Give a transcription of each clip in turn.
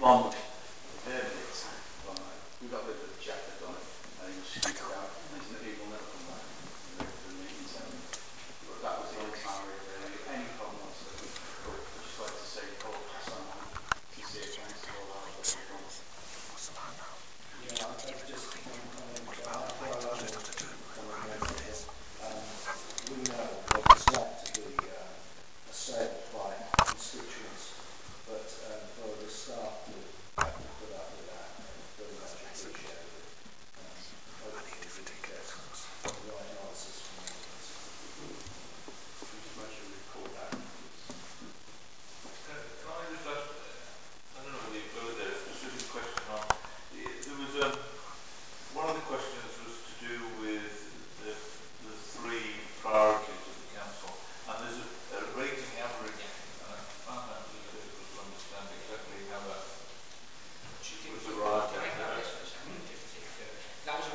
One way. There it is. One way. We got rid of the jacket on it, and it was shooting out. And it will never come back. But that was the only time we really had any problems. We just like to say, oh, to someone, to see if things go well. What's the plan now? Yeah, I've just what about the light? I don't have to do it. We know what it's like to be assailed by constituents, but for the staff to put up with that, very much appreciated. I need it for tickets. The right answers from all of us. We just mentioned we called that. Can I just ask, I don't know whether you go there, a specific question on, there was one of the questions was to do with the three priorities of the council, and there's a rating average, and I found that really difficult to understand exactly how that was arrived at. That was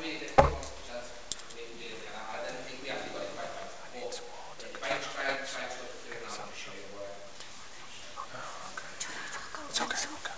a really difficult one to answer. I don't think we actually got it quite right. If I just try and look at it now, I'll show you where. It's okay. It's okay.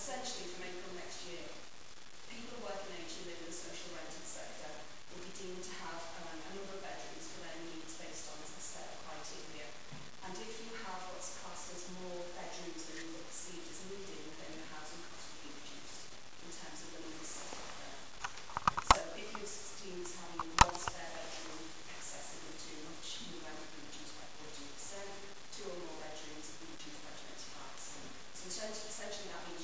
essentially from April next year, people who work in age and live in the social rented sector will be deemed to have a number of bedrooms for their needs based on a set of criteria. And if you have what's classed as more bedrooms than you would perceive as needed, then the housing cost will be reduced in terms of the numbers set up there. So if your scheme is having one spare bedroom excessively too much, your rent will be reduced by 14%, two or more bedrooms will be reduced by 25%. So essentially that means